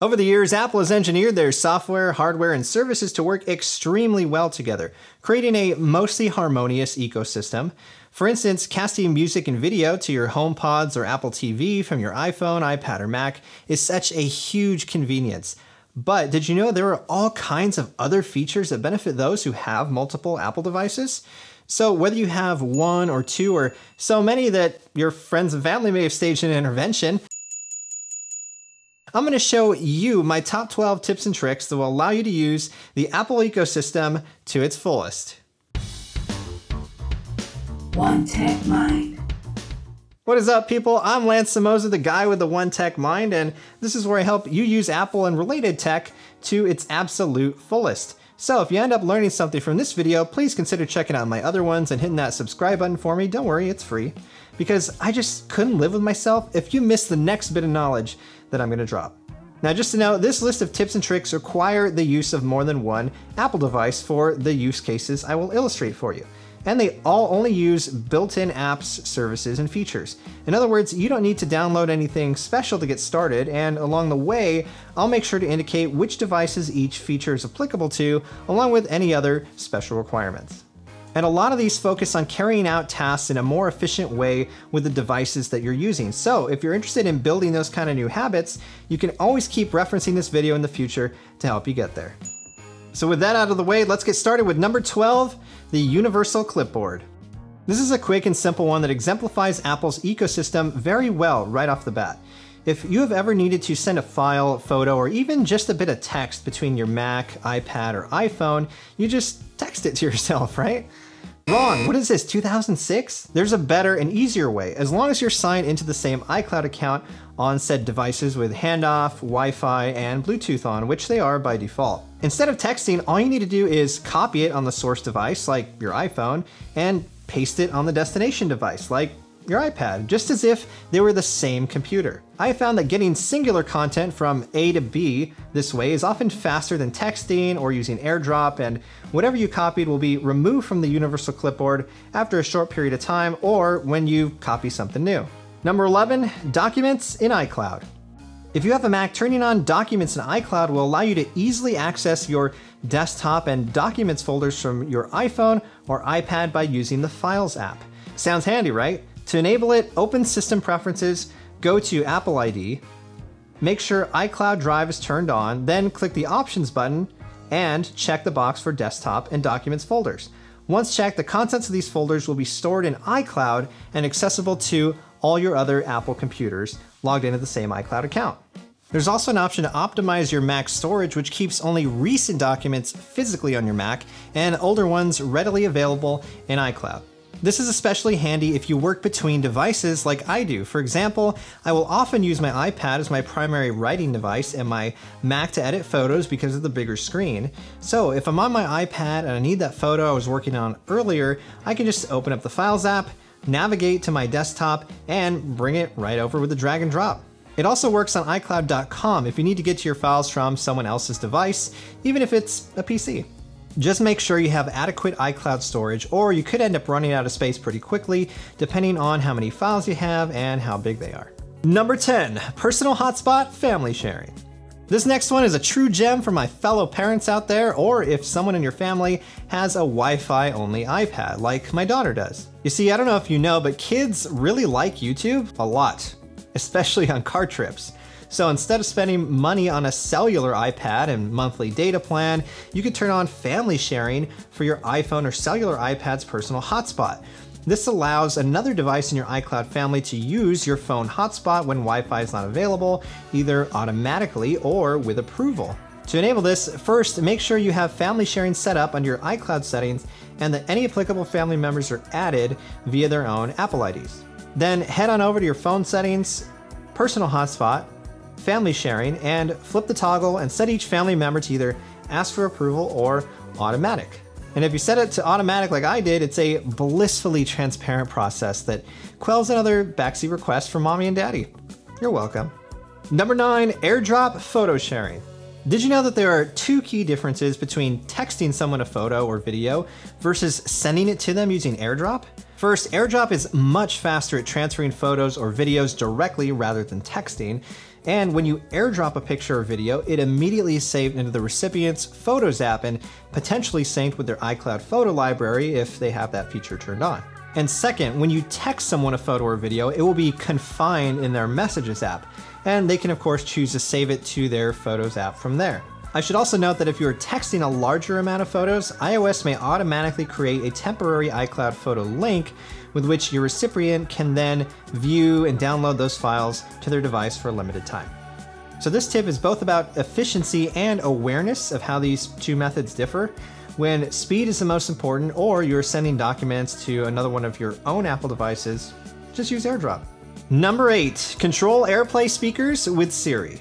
Over the years, Apple has engineered their software, hardware, and services to work extremely well together, creating a mostly harmonious ecosystem. For instance, casting music and video to your HomePods or Apple TV from your iPhone, iPad, or Mac is such a huge convenience. But did you know there are all kinds of other features that benefit those who have multiple Apple devices? So whether you have one or two or so many that your friends and family may have staged an intervention, I'm going to show you my top 12 tips and tricks that will allow you to use the Apple ecosystem to its fullest. One Tech Mind. What is up, people? I'm Lance Samoza, the guy with the One Tech Mind, and this is where I help you use Apple and related tech to its absolute fullest. So if you end up learning something from this video, please consider checking out my other ones and hitting that subscribe button for me. Don't worry, it's free. Because I just couldn't live with myself if you missed the next bit of knowledge that I'm going to drop. Now, just to know, this list of tips and tricks require the use of more than one Apple device for the use cases I will illustrate for you. And they all only use built-in apps, services, and features. In other words, you don't need to download anything special to get started, and along the way, I'll make sure to indicate which devices each feature is applicable to, along with any other special requirements. And a lot of these focus on carrying out tasks in a more efficient way with the devices that you're using. So if you're interested in building those kind of new habits, you can always keep referencing this video in the future to help you get there. So with that out of the way, let's get started with number 12, the universal clipboard. This is a quick and simple one that exemplifies Apple's ecosystem very well right off the bat. If you have ever needed to send a file, photo, or even just a bit of text between your Mac, iPad, or iPhone, you just text it to yourself, right? Wrong, what is this, 2006? There's a better and easier way, as long as you're signed into the same iCloud account on said devices with handoff, Wi-Fi, and Bluetooth on, which they are by default. Instead of texting, all you need to do is copy it on the source device, like your iPhone, and paste it on the destination device, like your iPad, just as if they were the same computer. I have found that getting singular content from A to B this way is often faster than texting or using AirDrop, and whatever you copied will be removed from the universal clipboard after a short period of time or when you copy something new. Number 11, documents in iCloud. If you have a Mac, turning on Documents in iCloud will allow you to easily access your desktop and documents folders from your iPhone or iPad by using the Files app. Sounds handy, right? To enable it, open System Preferences, go to Apple ID, make sure iCloud Drive is turned on, then click the Options button and check the box for Desktop and Documents folders. Once checked, the contents of these folders will be stored in iCloud and accessible to all your other Apple computers logged into the same iCloud account. There's also an option to optimize your Mac storage, which keeps only recent documents physically on your Mac and older ones readily available in iCloud. This is especially handy if you work between devices like I do. For example, I will often use my iPad as my primary writing device and my Mac to edit photos because of the bigger screen. So if I'm on my iPad and I need that photo I was working on earlier, I can just open up the Files app, navigate to my desktop, and bring it right over with a drag and drop. It also works on iCloud.com if you need to get to your files from someone else's device, even if it's a PC. Just make sure you have adequate iCloud storage, or you could end up running out of space pretty quickly, depending on how many files you have and how big they are. Number 10, personal hotspot family sharing. This next one is a true gem for my fellow parents out there, or if someone in your family has a Wi-Fi only iPad, like my daughter does. You see, I don't know if you know, but kids really like YouTube a lot, especially on car trips. So instead of spending money on a cellular iPad and monthly data plan, you could turn on family sharing for your iPhone or cellular iPad's personal hotspot. This allows another device in your iCloud family to use your phone hotspot when Wi-Fi is not available, either automatically or with approval. To enable this, first, make sure you have family sharing set up under your iCloud settings and that any applicable family members are added via their own Apple IDs. Then head on over to your phone settings, personal hotspot, family sharing, and flip the toggle and set each family member to either ask for approval or automatic. And if you set it to automatic like I did, it's a blissfully transparent process that quells another backseat request from mommy and daddy. You're welcome. Number 9, AirDrop photo sharing. Did you know that there are two key differences between texting someone a photo or video versus sending it to them using AirDrop? First, AirDrop is much faster at transferring photos or videos directly rather than texting. And when you AirDrop a picture or video, it immediately is saved into the recipient's Photos app and potentially synced with their iCloud photo library if they have that feature turned on. And second, when you text someone a photo or video, it will be confined in their Messages app, and they can of course choose to save it to their Photos app from there. I should also note that if you're texting a larger amount of photos, iOS may automatically create a temporary iCloud photo link with which your recipient can then view and download those files to their device for a limited time. So this tip is both about efficiency and awareness of how these two methods differ. When speed is the most important, or you're sending documents to another one of your own Apple devices, just use AirDrop. Number 8, control AirPlay speakers with Siri.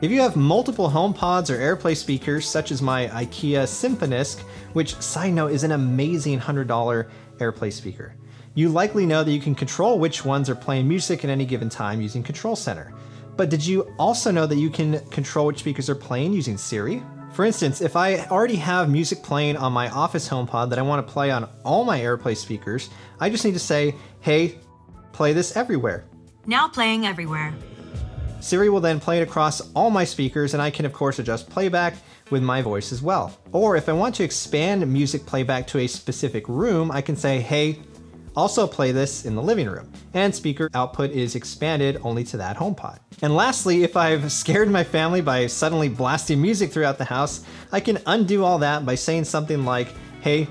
If you have multiple HomePods or AirPlay speakers, such as my IKEA Symphonisk, which, side note, is an amazing $100 AirPlay speaker, you likely know that you can control which ones are playing music at any given time using Control Center. But did you also know that you can control which speakers are playing using Siri? For instance, if I already have music playing on my office HomePod that I want to play on all my AirPlay speakers, I just need to say, hey, play this everywhere. Now playing everywhere. Siri will then play it across all my speakers, and I can of course adjust playback with my voice as well. Or if I want to expand music playback to a specific room, I can say, hey, also play this in the living room. And speaker output is expanded only to that HomePod. And lastly, if I've scared my family by suddenly blasting music throughout the house, I can undo all that by saying something like, hey,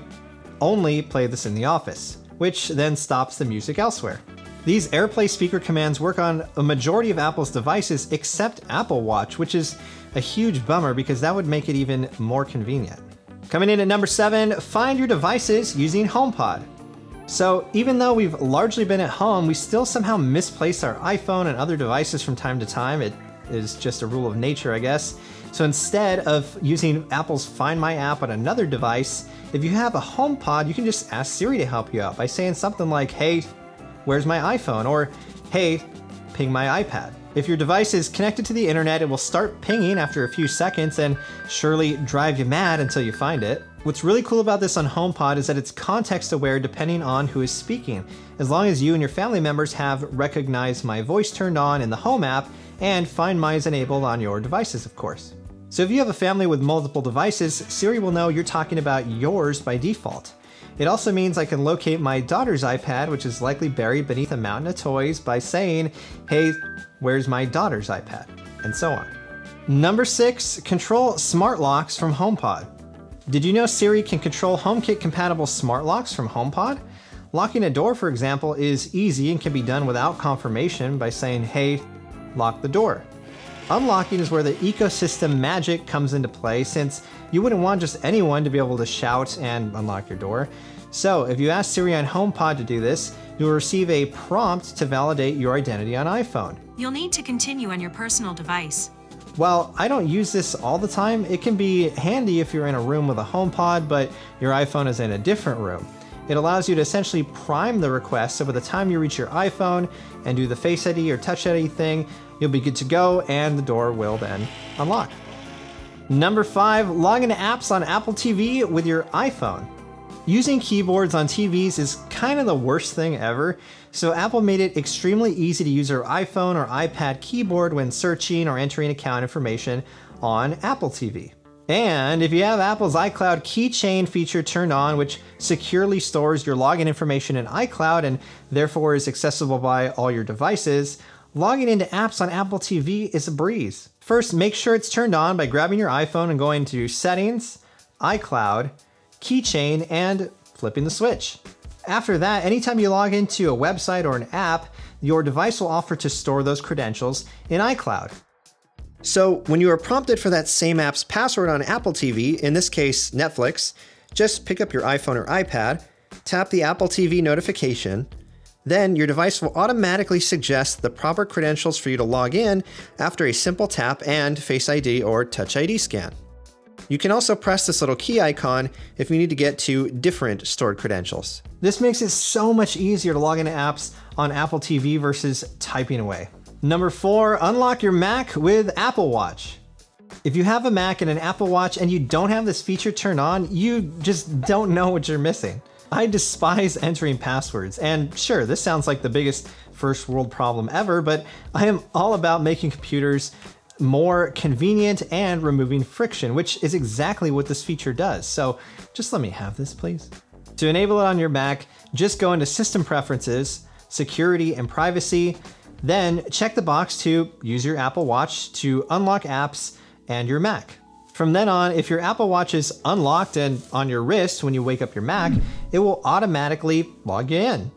only play this in the office, which then stops the music elsewhere. These AirPlay speaker commands work on a majority of Apple's devices except Apple Watch, which is a huge bummer because that would make it even more convenient. Coming in at number 7, find your devices using HomePod. So even though we've largely been at home, we still somehow misplace our iPhone and other devices from time to time. It is just a rule of nature, I guess. So instead of using Apple's Find My app on another device, if you have a HomePod, you can just ask Siri to help you out by saying something like, hey, where's my iPhone? Or, hey, ping my iPad. If your device is connected to the internet, it will start pinging after a few seconds and surely drive you mad until you find it. What's really cool about this on HomePod is that it's context aware depending on who is speaking. As long as you and your family members have Recognize My Voice turned on in the Home app and Find My is enabled on your devices, of course. So if you have a family with multiple devices, Siri will know you're talking about yours by default. It also means I can locate my daughter's iPad, which is likely buried beneath a mountain of toys, by saying, hey, where's my daughter's iPad? And so on. Number 6, control smart locks from HomePod. Did you know Siri can control HomeKit compatible smart locks from HomePod? Locking a door, for example, is easy and can be done without confirmation by saying, hey, lock the door. Unlocking is where the ecosystem magic comes into play, since you wouldn't want just anyone to be able to shout and unlock your door. So if you ask Siri on HomePod to do this, you'll receive a prompt to validate your identity on iPhone. You'll need to continue on your personal device. While I don't use this all the time, it can be handy if you're in a room with a HomePod, but your iPhone is in a different room. It allows you to essentially prime the request, so by the time you reach your iPhone and do the Face ID or Touch ID thing, you'll be good to go and the door will then unlock. Number 5, log into apps on Apple TV with your iPhone. Using keyboards on TVs is kind of the worst thing ever, so Apple made it extremely easy to use your iPhone or iPad keyboard when searching or entering account information on Apple TV. And if you have Apple's iCloud Keychain feature turned on, which securely stores your login information in iCloud and therefore is accessible by all your devices, logging into apps on Apple TV is a breeze. First, make sure it's turned on by grabbing your iPhone and going to Settings, iCloud, Keychain, and flipping the switch. After that, anytime you log into a website or an app, your device will offer to store those credentials in iCloud. So when you are prompted for that same app's password on Apple TV, in this case Netflix, just pick up your iPhone or iPad, tap the Apple TV notification, then your device will automatically suggest the proper credentials for you to log in after a simple tap and Face ID or Touch ID scan. You can also press this little key icon if you need to get to different stored credentials. This makes it so much easier to log into apps on Apple TV versus typing away. Number 4, unlock your Mac with Apple Watch. If you have a Mac and an Apple Watch and you don't have this feature turned on, you just don't know what you're missing. I despise entering passwords, and sure, this sounds like the biggest first world problem ever, but I am all about making computers more convenient and removing friction, which is exactly what this feature does. So just let me have this, please. To enable it on your Mac, just go into System Preferences, Security and Privacy, then check the box to use your Apple Watch to unlock apps and your Mac. From then on, if your Apple Watch is unlocked and on your wrist when you wake up your Mac, it will automatically log you in.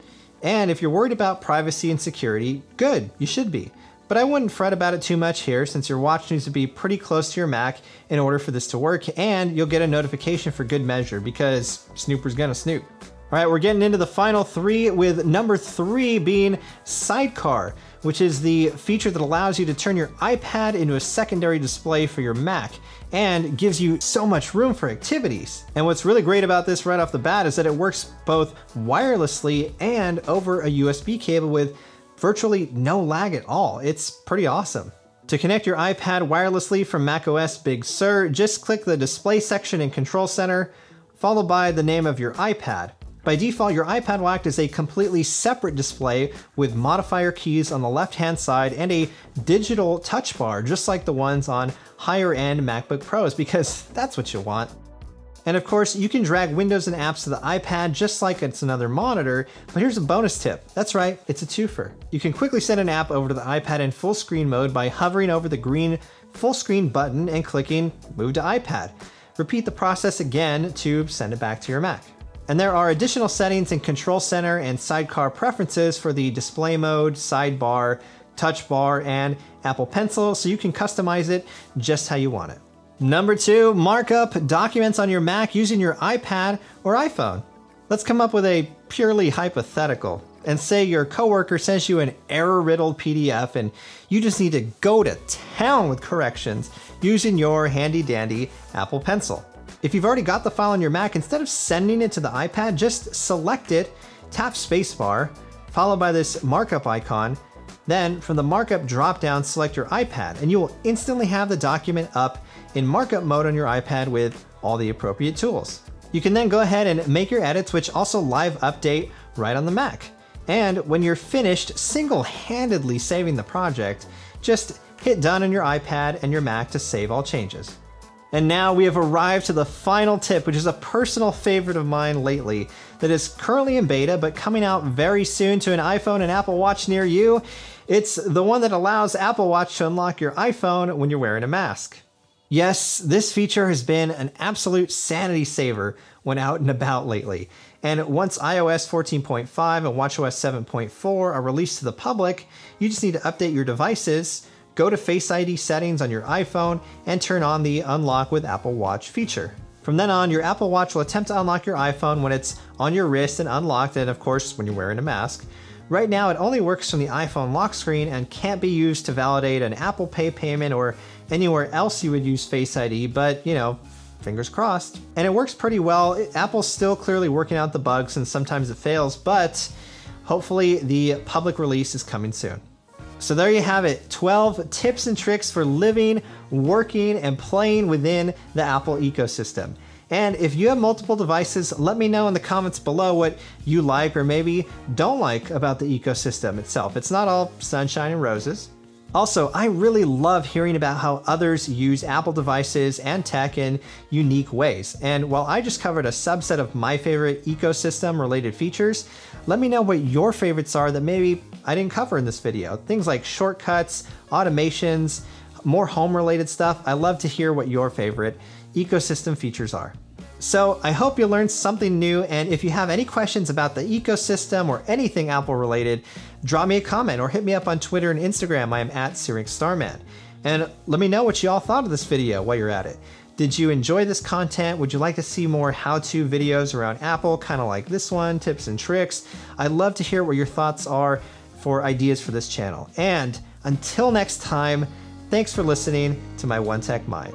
And if you're worried about privacy and security, good, you should be. But I wouldn't fret about it too much here since your watch needs to be pretty close to your Mac in order for this to work, and you'll get a notification for good measure because Snooper's gonna snoop. All right, we're getting into the final three, with number three being Sidecar, which is the feature that allows you to turn your iPad into a secondary display for your Mac and gives you so much room for activities. And what's really great about this right off the bat is that it works both wirelessly and over a USB cable with virtually no lag at all. It's pretty awesome. To connect your iPad wirelessly from macOS Big Sur, just click the display section in Control Center, followed by the name of your iPad. By default, your iPad will act as a completely separate display with modifier keys on the left-hand side and a digital touch bar, just like the ones on higher-end MacBook Pros, because that's what you want. And of course, you can drag windows and apps to the iPad just like it's another monitor, but here's a bonus tip. That's right, it's a twofer. You can quickly send an app over to the iPad in full screen mode by hovering over the green full screen button and clicking Move to iPad. Repeat the process again to send it back to your Mac. And there are additional settings in Control Center and Sidecar Preferences for the display mode, sidebar, touch bar, and Apple Pencil, so you can customize it just how you want it. Number two, mark up documents on your Mac using your iPad or iPhone. Let's come up with a purely hypothetical and say your coworker sends you an error-riddled PDF and you just need to go to town with corrections using your handy-dandy Apple Pencil. If you've already got the file on your Mac, instead of sending it to the iPad, just select it, tap spacebar, followed by this markup icon. Then from the markup drop-down, select your iPad and you will instantly have the document up in markup mode on your iPad with all the appropriate tools. You can then go ahead and make your edits, which also live update right on the Mac. And when you're finished single-handedly saving the project, just hit done on your iPad and your Mac to save all changes. And now we have arrived to the final tip, which is a personal favorite of mine lately that is currently in beta, but coming out very soon to an iPhone and Apple Watch near you. It's the one that allows Apple Watch to unlock your iPhone when you're wearing a mask. Yes, this feature has been an absolute sanity saver when out and about lately. And once iOS 14.5 and watchOS 7.4 are released to the public, you just need to update your devices, go to Face ID settings on your iPhone, and turn on the Unlock with Apple Watch feature. From then on, your Apple Watch will attempt to unlock your iPhone when it's on your wrist and unlocked, and of course, when you're wearing a mask. Right now, it only works from the iPhone lock screen and can't be used to validate an Apple Pay payment or anywhere else you would use Face ID, but you know, fingers crossed. And it works pretty well. Apple's still clearly working out the bugs and sometimes it fails, but hopefully the public release is coming soon. So there you have it, 12 tips and tricks for living, working, and playing within the Apple ecosystem. And if you have multiple devices, let me know in the comments below what you like or maybe don't like about the ecosystem itself. It's not all sunshine and roses. Also, I really love hearing about how others use Apple devices and tech in unique ways. And while I just covered a subset of my favorite ecosystem-related features, let me know what your favorites are that maybe I didn't cover in this video. Things like shortcuts, automations, more home-related stuff. I love to hear what your favorite ecosystem features are. So I hope you learned something new, and if you have any questions about the ecosystem or anything Apple related, drop me a comment or hit me up on Twitter and Instagram. I am at SyrinxStarman. And let me know what you all thought of this video while you're at it. Did you enjoy this content? Would you like to see more how-to videos around Apple, kind of like this one, tips and tricks? I'd love to hear what your thoughts are for ideas for this channel. And until next time, thanks for listening to my One Tech Mind.